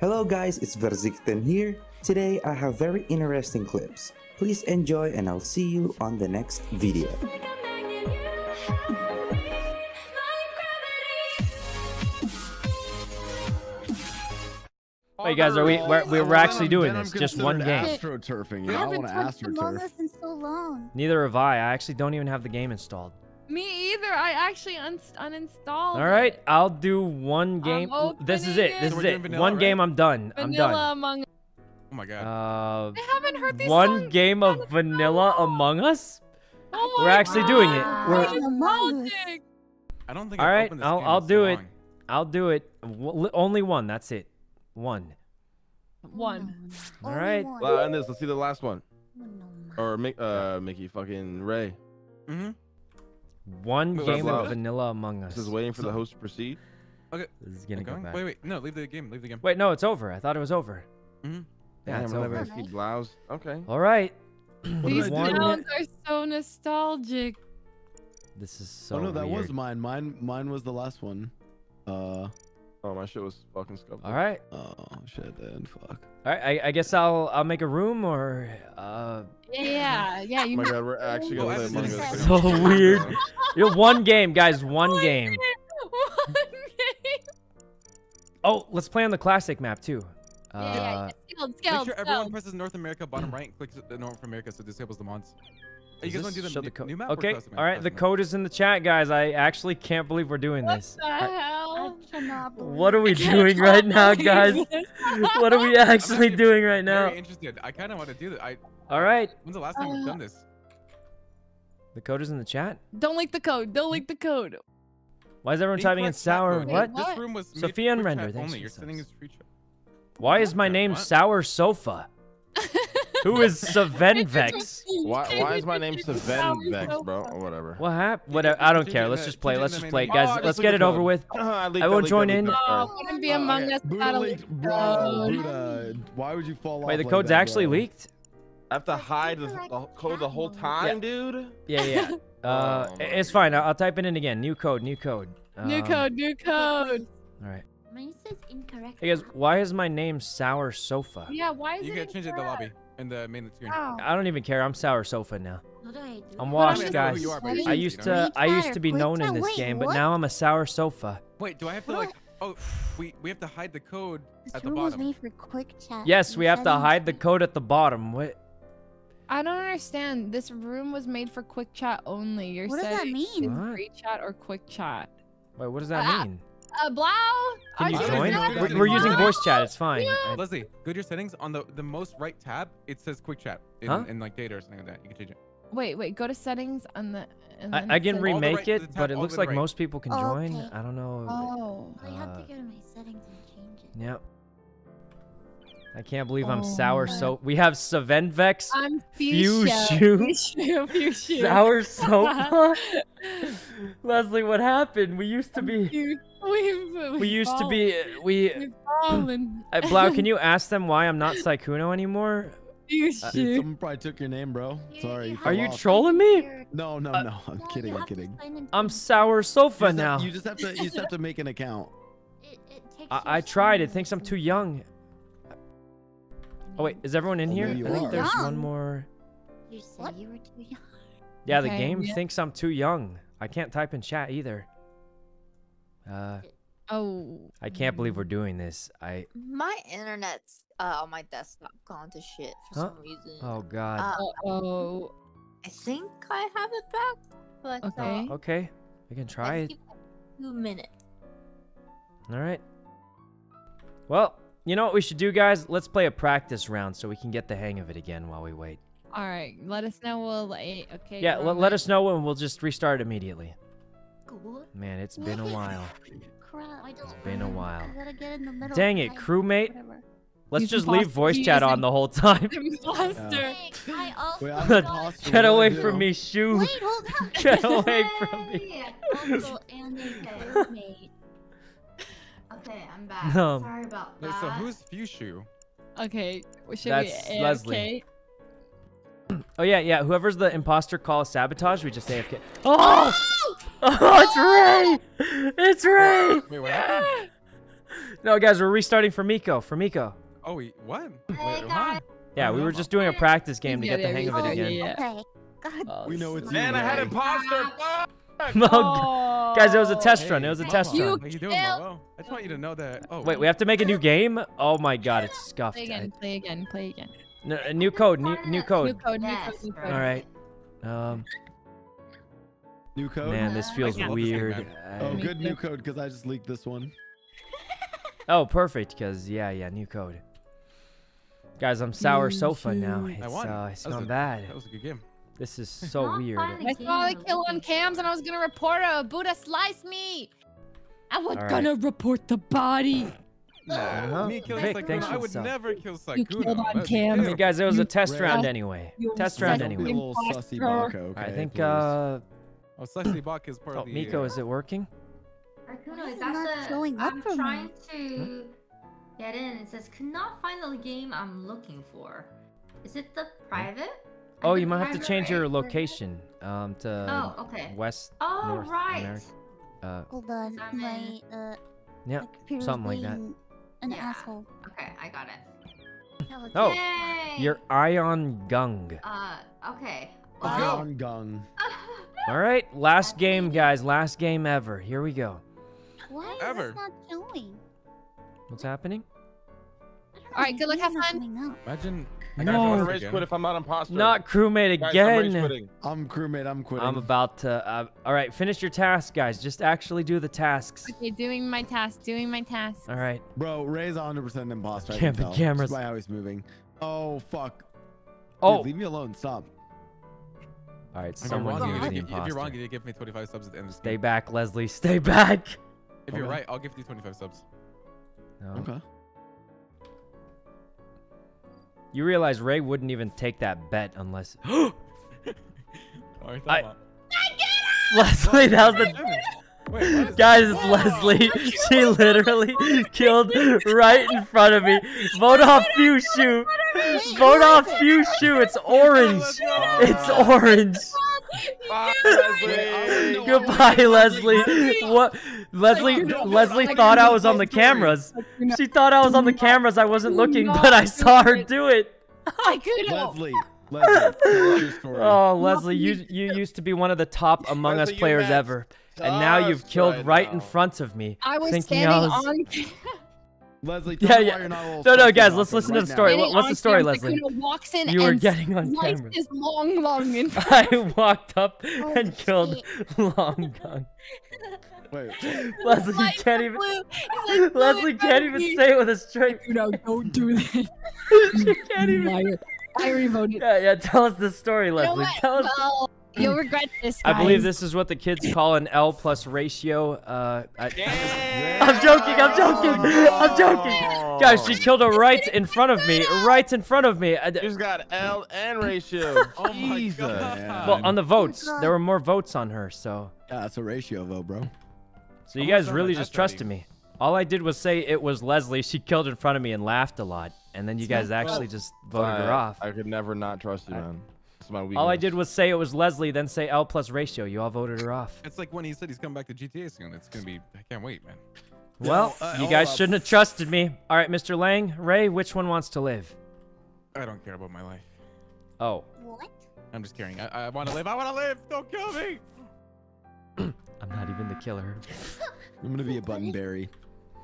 Hello guys, it's Verzichten here. Today I have very interesting clips. Please enjoy and I'll see you on the next video. Wait, guys, we're actually doing this? Just one game. Astroturfing. You don't want to astroturf. In so long. Neither have I. I actually don't even have the game installed. Me either. I actually uninstalled. All right, I'll do one game. This is it. This is it. Vanilla, one game. I'm done. I'm done. Among Us. Oh my god. I haven't heard these songs. Game of Vanilla Among Us. Oh my god. We're actually doing it. I don't think. All right, I'll do it. I'll do it. Only one. That's it. One. All right. Well, and this. Let's see the last one. Or Mickey, fucking Ray. Mm-hmm. One game of Vanilla Among Us. This is waiting for the host to proceed. Okay. This is gonna go back. Wait. No, leave the game. Leave the game. Wait, no, it's over. I thought it was over. Mm-hmm. Yeah, it's over. Blouse. Okay. All right. These sounds are so nostalgic. This is so. Oh no, that weird. Was mine. Mine was the last one. Oh, my shit was fucking scuffed. All right. Oh shit, then fuck. All right, I guess I'll make a room or. Yeah. You oh my god, we're actually gonna play Among Us. So weird. You're one game, guys. One game. Oh, let's play on the classic map too. Let's go. Make sure everyone presses North America bottom right and clicks the North America so it disables the mods. You guys want to do the new map? Okay. All right. The code is in the chat, guys. I actually can't believe we're doing this. What the hell? What are we doing right now, guys? What are we actually doing right now? I'm very interested. I kind of want to do this. All right. When's the last time we've done this? The code is in the chat. Don't leak the code. Don't leak the code. Why is everyone typing in sour? What? This room was Sophia and Render. Why is my name Sour Sofa? Who is Savenvex? Why is my name Savenvex, bro? Or whatever. What happened? Whatever. I don't care. Let's just play. Let's just play, guys. Let's get it over with. I won't join in. Oh, wouldn't be Among Us. Why would you fall off? Wait, the code's actually leaked. I have to hide the code the whole time, dude. Yeah. It's fine. I'll type it in again. New code. New code. All right. Mine says incorrect. Hey guys, why is my name Sour Sofa? Yeah, why is it? You gotta change it in the lobby. In the main screen. Oh. I don't even care. I'm Sour Sofa now. I'm washed, guys. I used to be known in this game, but now I'm a Sour Sofa. Wait, do I have to like? Oh, we have to hide the code at the bottom. Yes, we have to hide the code at the bottom. What? I don't understand. This room was made for quick chat only. You're saying what does that mean? Free chat or quick chat? Wait, what does that mean? Blau? Can you join? We're using voice chat. It's fine. Yeah. Leslie, go to your settings. On the most right tab, it says quick chat in like data or something like that. You can change it. Wait. Go to settings on the. I can remake it, but it looks like most people can join. Okay. I don't know. I have to go to my settings and change it. Yep. I can't believe I'm Sour Soap. We have Savenvex. I'm Fuchsia. Sour Soap. Leslie, what happened? We used to be. We used to be. Blau, can you ask them why I'm not Sykkuno anymore? Dude, someone probably took your name, bro. Sorry. Are you trolling me? No. I'm kidding. I'm Sour Sofa now. You just have to make an account. I tried. It thinks I'm too young. Oh wait, is everyone in here? I think there's one more. You said you were too young. Yeah, the game thinks I'm too young. I can't type in chat either. I can't believe we're doing this. My internet's on my desktop gone to shit for some reason. Oh god. I think I have it back. But okay. We can try it. 2 minutes. All right. Well, you know what we should do, guys? Let's play a practice round so we can get the hang of it again while we wait. All right. Let us know. Okay. Yeah. Let us know when we'll just restart immediately. Man, it's been a while. It's been a while. Dang it, crewmate. Let's just leave voice chat on the whole time. Get away from me, Shoo. Get away from me. Okay, I'm back. Sorry about that. So who's Fuchsia? Okay, that's Leslie. Oh yeah. Whoever's the imposter call sabotage, we just AFK. Oh! It's Ray! Wait, what happened? No, guys, we're restarting for Miko. Oh, what? Hey, guys. Yeah, we were just doing a practice game to get the hang of it again. Yeah. Okay. God. We know it's man, I had imposter. Oh. Guys, it was a test run. It was a test run. How you doing, Momo? I just want you to know that. Oh, wait, we have to make a new game? Oh my God, it's scuffed. Play again. Play again. No, new code. New code. All right. New code. Man, this feels weird. Oh, good new code because I just leaked this one. Oh, perfect. Because yeah, new code. Guys, I'm Sour Sofa now. It's gone bad. That was a good game. This is so weird. I saw the kill on cams and I was gonna report her. Buddha sliced me. I was gonna report the body. No, me killing Sykkuno, I would never kill Sykkuno. Hey guys, it was a test round anyway. Test round anyway. I think oh, Sussy Bach is part of the Miko, is it working? Sykkuno is actually trying to get in. It says cannot find the game I'm looking for. Is it the private? Oh, you might have to change your location to West North America. Hold on, my yeah, something like that. An asshole. Okay, I got it. Oh, your ion gung. Okay. Ion gung. All right, last game, guys. Last game ever. Here we go. Why is this not showing? What's happening? All right, good luck. Have fun. Imagine. No, race quit if I'm not imposter. Not crewmate again. Guys, I'm crewmate. I'm quitting. I'm about to. All right, finish your task, guys. Just actually do the tasks. Okay, doing my task. All right, bro. Ray's 100% imposter. I can tell. Cameras. Just by how he's moving. Oh fuck. Oh, dude, leave me alone. Stop. All right, someone here is the imposter. If you're wrong, you give me 25 subs at the end of this game. Stay back, Leslie. Stay back. If you're right, I'll give you 25 subs. No. Okay. You realize Ray wouldn't even take that bet unless. Leslie, that was the. Guys, it's Leslie. She literally killed right in front of me. Vote off Fuchsia. Vote off Fuchsia. It's orange. It's orange. Goodbye, Leslie. What? Leslie thought I was on the cameras. She thought I was on the cameras. I wasn't looking, but I saw her do it. I couldn't. Leslie. Oh, Leslie, you used to be one of the top Among Us players ever, and now you've killed right in front of me. I was standing on. Leslie, no, guys, let's listen to the story. What's the story, Leslie? You were getting on camera. I walked up and killed Long Gun. Wait. Leslie can't even. Like, Leslie can't even say it with a straight. No, don't do that. She can't even. I revoted. Yeah. Tell us the story, Leslie. Tell us. Well, you'll regret this. Guys. I believe this is what the kids call an L plus ratio. I'm joking. I'm joking. Guys, she killed her right in front of me. Right in front of me. She's got L and ratio. Oh my God. Well, on the votes, there were more votes on her, so. Yeah, that's a ratio vote, bro. So you guys really just trusted me. All I did was say it was Leslie. She killed in front of me and laughed a lot, and then you guys actually just voted her off. I could never not trust you, man. My weakness. All I did was say it was Leslie, then say L plus ratio. You all voted her off. It's like when he said he's coming back to GTA soon. It's gonna be. I can't wait, man. Well, you guys shouldn't have trusted me. All right, Mr. Lang, Ray, which one wants to live? I don't care about my life. Oh. What? I'm just kidding. I want to live. I want to live. Don't kill me. I'm not even the killer. I'm gonna be a button berry.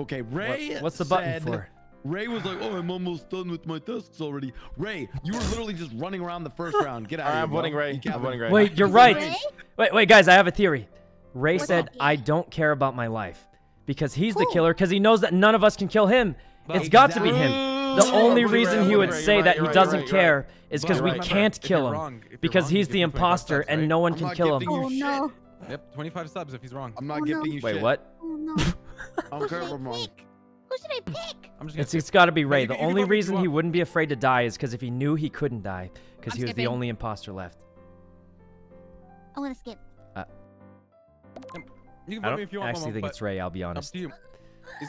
Okay, Ray. What's the button for? Ray was like, oh, I'm almost done with my tasks already. Ray, you were literally just running around the first round. Get out of here. I'm voting Ray. I'm voting Ray. Wait, you're right. Wait, guys, I have a theory. Ray said, I don't care about my life because he's the killer because he knows that none of us can kill him. It's got to be him. The only reason he would say that he doesn't care is because we can't kill him because he's the imposter and no one can kill him. Oh, no. Yep, 25 subs if he's wrong. I'm not giving you shit. Wait, what? I'm wrong. Who should I pick? It's got to be Ray. The only reason he wouldn't be afraid to die is because if he knew he couldn't die, because he was the only imposter left. I want to skip. You can vote me if you want. I actually think it's Ray. I'll be honest. He's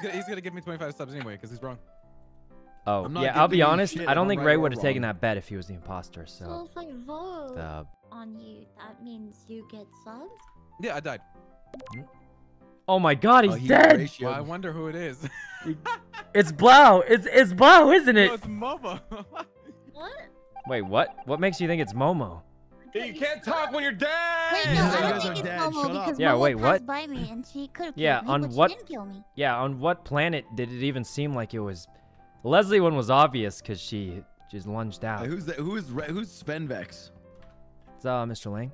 gonna give me 25 subs anyway because he's wrong. Oh yeah, I'll be honest. I don't think Ray would have taken that bet if he was the imposter. So if I vote on you, that means you get subs. Yeah, I died. Oh my God, he's dead. Well, I wonder who it is. It's Blau. It's Blau, isn't it? No, it's Momo. What? Wait, what? What makes you think it's Momo? Yeah, you can't talk when you're dead. Wait, no, I don't think it's Momo because Momo passed by me and she could have killed me, but she didn't kill me. Yeah, on what planet did it even seem like it was? The Leslie one was obvious because she just lunged out. Hey, who's that? Who's Savenvex? It's Mr. Lang.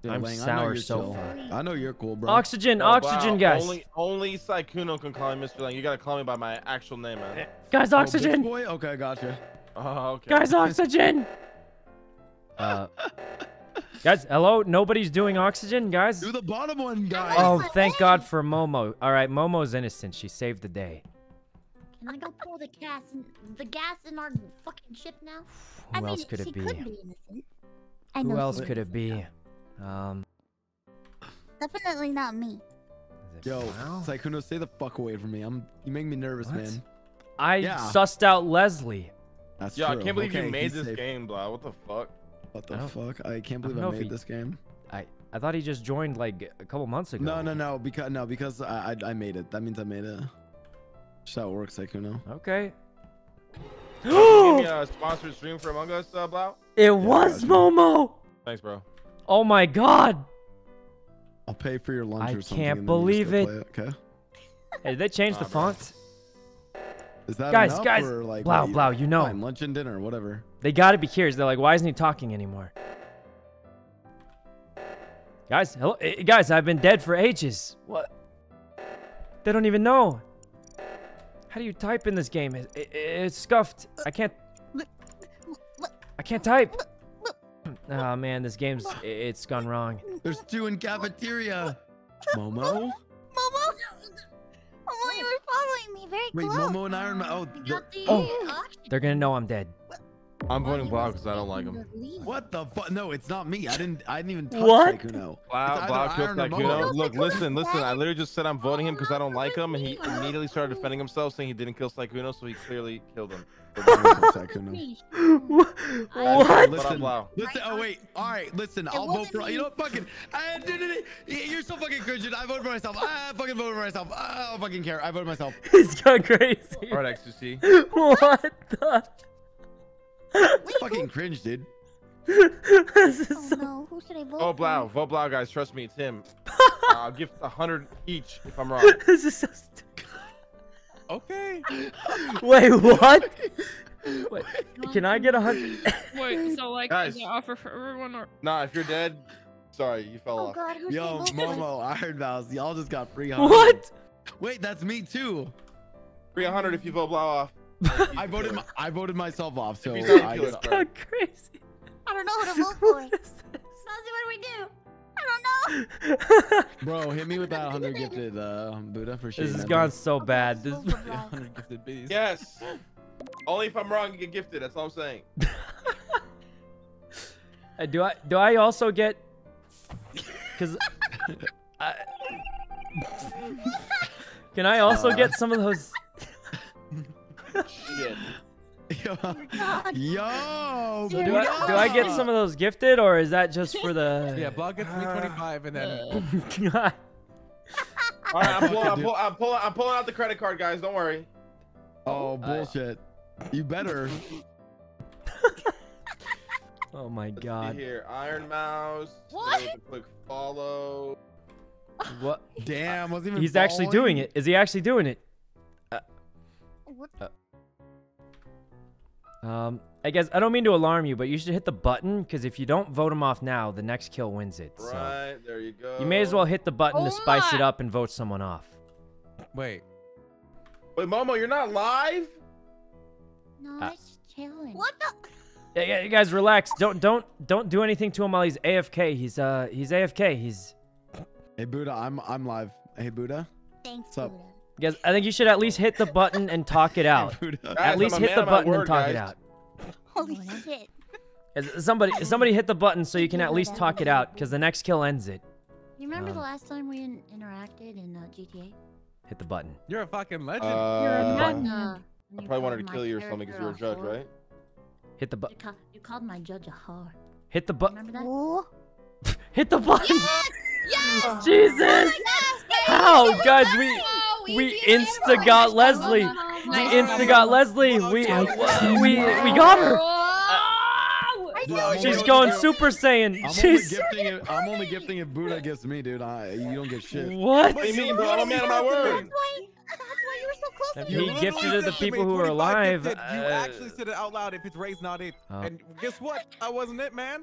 Dude, I'm Lang. Sour Sofa. I know you're cool, bro. Oxygen, oxygen, guys. Only Sykkuno can call me Mr. Lang. You gotta call me by my actual name, man. Guys, oxygen. Boy? Okay, gotcha. Oh, okay. Guys, oxygen. Guys, hello? Nobody's doing oxygen, guys? Do the bottom one, guys. Oh, thank God for Momo. All right, Momo's innocent. She saved the day. Can I go pour the gas in our fucking ship now? Who else could it be? Who else could it be? Definitely not me. Yo, Sykkuno, stay the fuck away from me. You make me nervous, man. I sussed out Leslie. That's true. Yo, I can't believe you made this game, Blau. What the fuck? What the fuck? I can't believe I made this game. I thought he just joined like a couple months ago. No, no, no. Because I made it. That means I made it. That's how it works, Sykkuno. Okay. Can you give me a sponsored stream for Among Us, Blau? It was Momo. Thanks, bro. Oh my God. I'll pay for your lunch or something. I can't believe it. Okay. Hey, did they change the font? Is that enough? Guys, or like Blau, you know. Fine, lunch and dinner, whatever. They gotta be curious. They're like, why isn't he talking anymore? Guys, hello, guys, I've been dead for ages. What? They don't even know. How do you type in this game? It's scuffed. I can't type. Oh man, this game's, it's gone wrong. There's two in cafeteria. Momo? Momo? Oh, you were following me very close. Wait, Momo and IronMouse. Oh, they're gonna know I'm dead. I'm voting Blau because I don't like him. What the fuck? No, it's not me. I didn't even touch Sykkuno. Wow, Blau killed Sykkuno. Look, listen. I literally just said I'm voting him because I don't like him, and he immediately started defending himself, saying he didn't kill Sykkuno, so he clearly killed him. What? Listen. Oh wait. All right. Listen. I'll vote for. You know what? Fucking. You're so fucking cringing. I vote for myself. I fucking vote for myself. I don't fucking care. I vote for myself. He's gone crazy. All right, ecstasy. What the? Fucking cringe, dude. Who should I vote? Oh, Blau. Vote Blau, guys. Trust me, it's him. I'll give 100 each if I'm wrong. This is so stupid. Okay. Wait, what? Wait, can I get 100? Wait, so like, guys, is the offer for everyone or? Nah, if you're dead, sorry, you fell off. God, yo, Momo, IronMouse, y'all just got free 100. What? Wait, that's me too. Free 100 if you vote Blau off. I voted myself off, so I got crazy. I don't know what to vote for. What do we do? I don't know. Bro, hit me with that 100 gifted Buddha for sure. This has gone so bad. This is 100 gifted bees. Yes. Only if I'm wrong you get gifted. That's all I'm saying. Do I also get? Because can I also get some of those? Shit. Yo, do I get some of those gifted, or is that just for the? Yeah, Blau gets me 25, and then. God. All right, I'm pulling out the credit card, guys. Don't worry. Oh bullshit! You better. Oh my God. Let's see here, IronMouse. What? Click follow. What? Damn, wasn't even. He's following? Actually doing it. Is he actually doing it? What? I guess I don't mean to alarm you, but you should hit the button because if you don't vote him off now, the next kill wins it. So. Right, there you go. You may as well hit the button to spice it up and vote someone off. Wait, Momo, you're not live? No, I'm just chilling. What the? Yeah, you guys relax. Don't do anything to him while he's AFK. He's AFK. He's. Hey Buddha, I'm live. Hey Buddha. Thanks. What's up? Buddha. Guys, I think you should at least hit the button and talk it out. Guys, at least hit the button and talk it out. Holy shit. Somebody hit the button so you can at least talk it out, because the next kill ends it. You remember the last time we interacted in GTA? Hit the button. You're a fucking legend. I probably wanted to kill you or something because you were a judge, right? Hit the button. You called my judge a whore. Hit the button. Remember that? Hit the button. Yes! Jesus! Oh my gosh, How, guys? We insta got Leslie. We got her. She's going Super Saiyan. I'm only gifting if Buddha gets me, dude. You don't get shit. What do you mean, bro? I'm man of my word. He gifted it to the people who are alive. You actually said it out loud. If it's Ray's not it, and guess what? I wasn't it, man.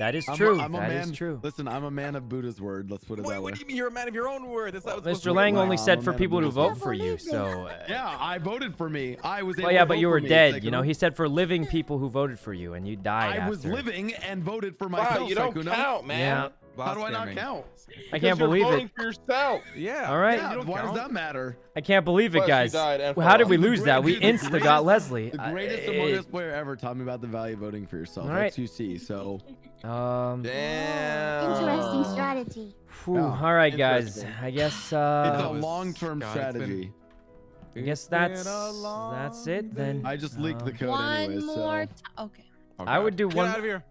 That is true. That is true. Listen, I'm a man of Buddha's word. Let's put it that way. What do you mean you're a man of your own word? That's well, Mr. Lang only said for people to vote for you, so... yeah, I voted for me. I was able to vote but you were dead, you know? He said for living people who voted for you, and you died after. I was living and voted for myself. Wow, you don't count, man. Yeah. How do I not count? I can't believe it. For yourself. Yeah. All right. Yeah, why does that matter? I can't believe it, guys. How did we lose that? We insta got Leslie. The greatest Among Us player ever taught me about the value of voting for yourself. All right. That's UC, so... damn. Interesting strategy. Whew, all right, guys. I guess it's a long-term strategy. I guess that's it then. I just leaked the code anyway. Okay. I would do one. Get out of here.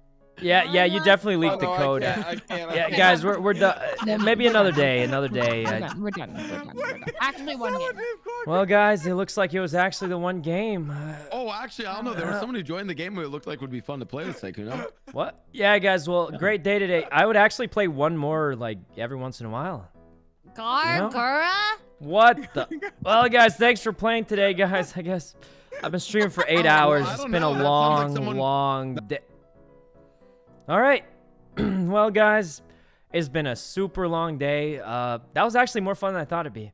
Yeah, you definitely leaked the code. I can't. Yeah, guys, we're done. Maybe another day. We're done. Actually, one game. Well, guys, it looks like it was actually the one game. Oh, actually, I don't know. There was someone who joined the game who it looked like would be fun to play with Sykkuno. What? Yeah, guys. Well, great day today. I would actually play one more like every once in a while. What the? Well, guys, thanks for playing today, guys. I guess I've been streaming for 8 hours. It's been a long, long day. All right. Well, guys, it's been a super long day. That was actually more fun than I thought it'd be.